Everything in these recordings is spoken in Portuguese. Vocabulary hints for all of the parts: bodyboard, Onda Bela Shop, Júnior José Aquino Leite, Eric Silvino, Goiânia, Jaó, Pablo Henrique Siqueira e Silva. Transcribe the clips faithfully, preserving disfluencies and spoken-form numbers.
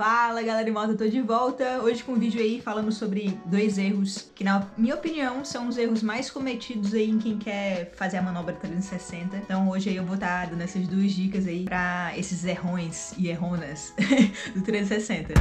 Fala galera de moda, eu tô de volta hoje com um vídeo aí falando sobre dois erros que na minha opinião são os erros mais cometidos aí em quem quer fazer a manobra trezentos e sessenta. Então hoje aí eu vou estar dando essas duas dicas aí pra esses errões e erronas do trezentos e sessenta.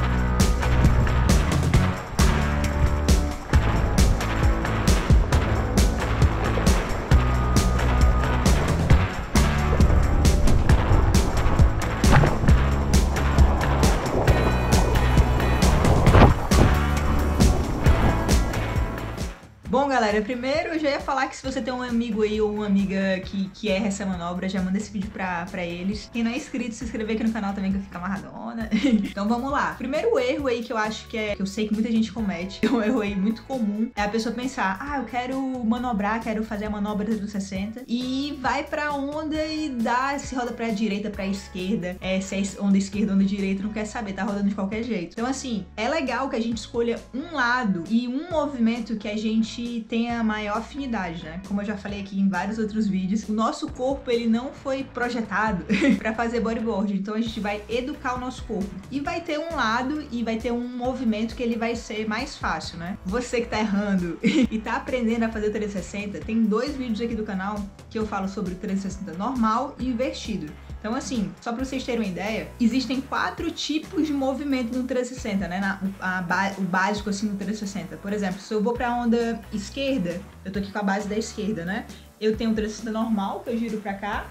Bom, galera, primeiro eu já ia falar que se você tem um amigo aí ou uma amiga que, que erra essa manobra, já manda esse vídeo pra, pra eles. Quem não é inscrito, se inscrever aqui no canal também que eu fico amarradona. Então vamos lá. Primeiro erro aí que eu acho que é, que eu sei que muita gente comete, é um erro aí muito comum, é a pessoa pensar, ah, eu quero manobrar, quero fazer a manobra trezentos e sessenta, e vai pra onda e dá, se roda pra direita, pra esquerda, é, se é onda esquerda, onda direita, não quer saber, tá rodando de qualquer jeito. Então assim, é legal que a gente escolha um lado e um movimento que a gente tenha maior afinidade, né? Como eu já falei aqui em vários outros vídeos, o nosso corpo ele não foi projetado pra fazer bodyboard, então a gente vai educar o nosso corpo. E vai ter um lado e vai ter um movimento que ele vai ser mais fácil, né? Você que tá errando e tá aprendendo a fazer o trezentos e sessenta, tem dois vídeos aqui do canal que eu falo sobre o trezentos e sessenta normal e invertido. Então assim, só pra vocês terem uma ideia, existem quatro tipos de movimento no trezentos e sessenta, né? Na, a, a, o básico assim no trezentos e sessenta. Por exemplo, se eu vou pra onda esquerda, eu tô aqui com a base da esquerda, né? Eu tenho um trezentos e sessenta normal, que eu giro pra cá,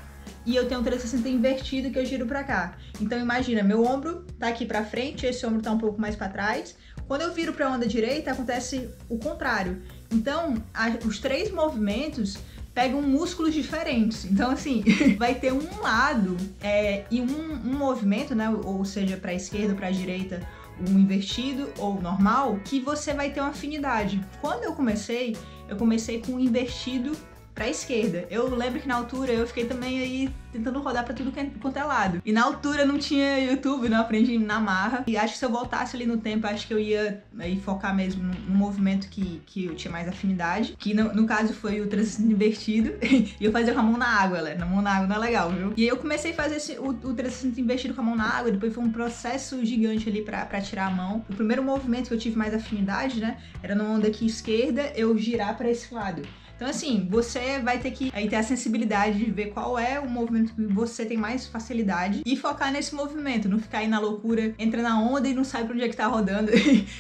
e eu tenho um trezentos e sessenta invertido, que eu giro pra cá. Então imagina, meu ombro tá aqui pra frente, esse ombro tá um pouco mais pra trás. Quando eu viro pra onda direita, acontece o contrário. Então, a, os três movimentos pegam músculos diferentes, então assim, vai ter um lado é, e um, um movimento, né, ou seja, pra esquerda ou pra direita, um invertido ou normal, que você vai ter uma afinidade. Quando eu comecei, eu comecei com um invertido pra esquerda. Eu lembro que na altura eu fiquei também aí tentando rodar pra tudo quanto é lado. E na altura não tinha YouTube, não aprendi na marra. E acho que se eu voltasse ali no tempo, acho que eu ia aí focar mesmo no movimento que, que eu tinha mais afinidade. Que no, no caso foi o trezentos e sessenta invertido. E eu fazia com a mão na água, galera. Na mão na água não é legal, viu? E aí eu comecei a fazer esse, o, o trezentos e sessenta invertido com a mão na água. Depois foi um processo gigante ali pra, pra tirar a mão. O primeiro movimento que eu tive mais afinidade, né? Era na onda aqui esquerda, eu girar pra esse lado. Então assim, você vai ter que aí ter a sensibilidade de ver qual é o movimento que você tem mais facilidade e focar nesse movimento, não ficar aí na loucura, entra na onda e não sabe pra onde é que tá rodando.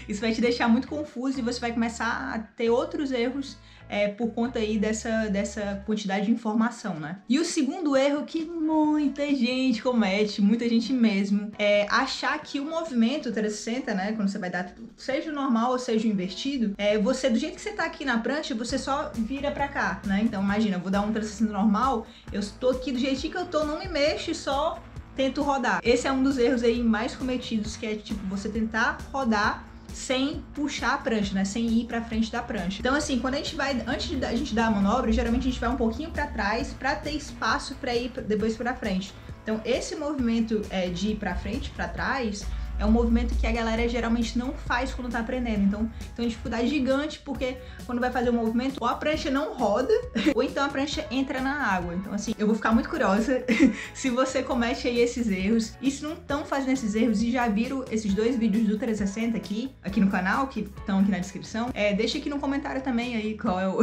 Isso vai te deixar muito confuso e você vai começar a ter outros erros é, por conta aí dessa, dessa quantidade de informação, né? E o segundo erro que muita gente comete, muita gente mesmo, é achar que o movimento trezentos e sessenta, né, quando você vai dar, seja o normal ou seja o invertido, é, você, do jeito que você tá aqui na prancha, você só vira pra cá, né? Então imagina, eu vou dar um trezentos e sessenta normal, eu tô aqui do jeitinho que eu tô, não me mexo, só tento rodar. Esse é um dos erros aí mais cometidos, que é tipo, você tentar rodar sem puxar a prancha, né? Sem ir pra frente da prancha. Então assim, quando a gente vai, antes da gente dar a manobra, geralmente a gente vai um pouquinho pra trás pra ter espaço pra ir depois pra frente. Então esse movimento é, de ir pra frente, pra trás, é um movimento que a galera geralmente não faz quando tá aprendendo, então tem uma dificuldade gigante, porque quando vai fazer o movimento, ou a prancha não roda, ou então a prancha entra na água. Então assim, eu vou ficar muito curiosa se você comete aí esses erros, e se não estão fazendo esses erros e já viram esses dois vídeos do trezentos e sessenta aqui, aqui no canal, que estão aqui na descrição, é, deixa aqui no comentário também aí qual é o,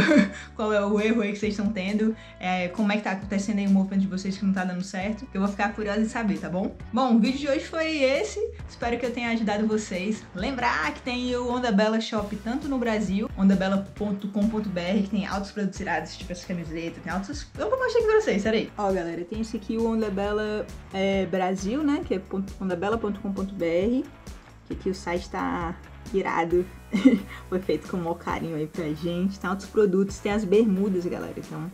qual é o erro aí que vocês estão tendo, é, como é que tá acontecendo aí o movimento de vocês que não tá dando certo, que eu vou ficar curiosa em saber, tá bom? Bom, o vídeo de hoje foi esse, espero Espero que eu tenha ajudado vocês. Lembrar que tem o Onda Bela Shop tanto no Brasil, onda bela ponto com ponto br, que tem altos produtos irados, tipo essa camiseta, tem altos... Eu vou mostrar aqui pra vocês, peraí. Ó, galera, tem esse aqui, o Onda Bela é, Brasil, né, que é onda bela ponto com ponto br, que aqui o site tá irado. Foi feito com o maior carinho aí pra gente. Tem altos produtos, tem as bermudas, galera, então...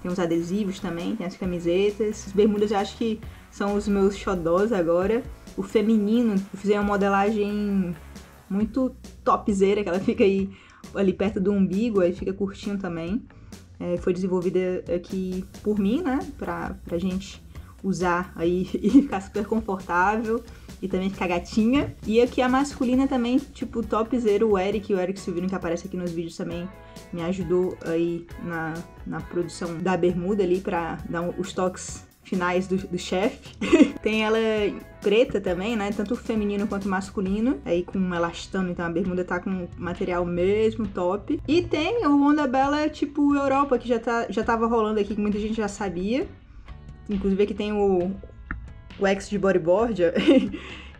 Tem os adesivos também, tem as camisetas. As bermudas eu acho que são os meus xodós agora. O feminino, eu fiz uma modelagem muito topzera, que ela fica aí ali perto do umbigo, aí fica curtinho também. É, foi desenvolvida aqui por mim, né? Pra, pra gente usar aí e ficar super confortável. E também ficar gatinha. E aqui a masculina também, tipo, topzera, o Eric, o Eric Silvino, que aparece aqui nos vídeos também, me ajudou aí na, na produção da bermuda ali pra dar os toques finais do, do chefe. Tem ela preta também, né? Tanto feminino quanto masculino. Aí com um elastano, então a bermuda tá com material mesmo, top. E tem o Onda Bela tipo Europa, que já, tá, já tava rolando aqui, que muita gente já sabia. Inclusive aqui tem o, o ex de bodyboard.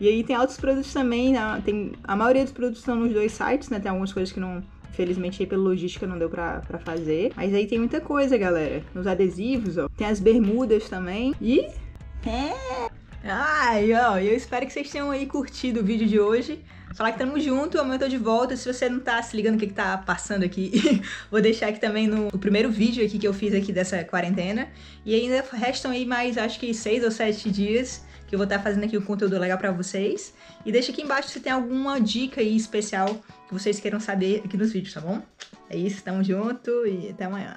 E aí tem outros produtos também, né? Tem, a maioria dos produtos estão nos dois sites, né? Tem algumas coisas que não... Infelizmente aí pela logística não deu pra, pra fazer. Mas aí tem muita coisa, galera. Nos adesivos, ó. Tem as bermudas também. E... É. Ai, ó. Eu espero que vocês tenham aí curtido o vídeo de hoje. Falar que tamo junto, amanhã eu tô de volta. Se você não tá se ligando o que, que tá passando aqui, vou deixar aqui também no, no primeiro vídeo aqui que eu fiz aqui dessa quarentena. E ainda restam aí mais, acho que seis ou sete dias que eu vou estar tá fazendo aqui um conteúdo legal pra vocês. E deixa aqui embaixo se tem alguma dica aí especial que vocês queiram saber aqui nos vídeos, tá bom? É isso, tamo junto e até amanhã.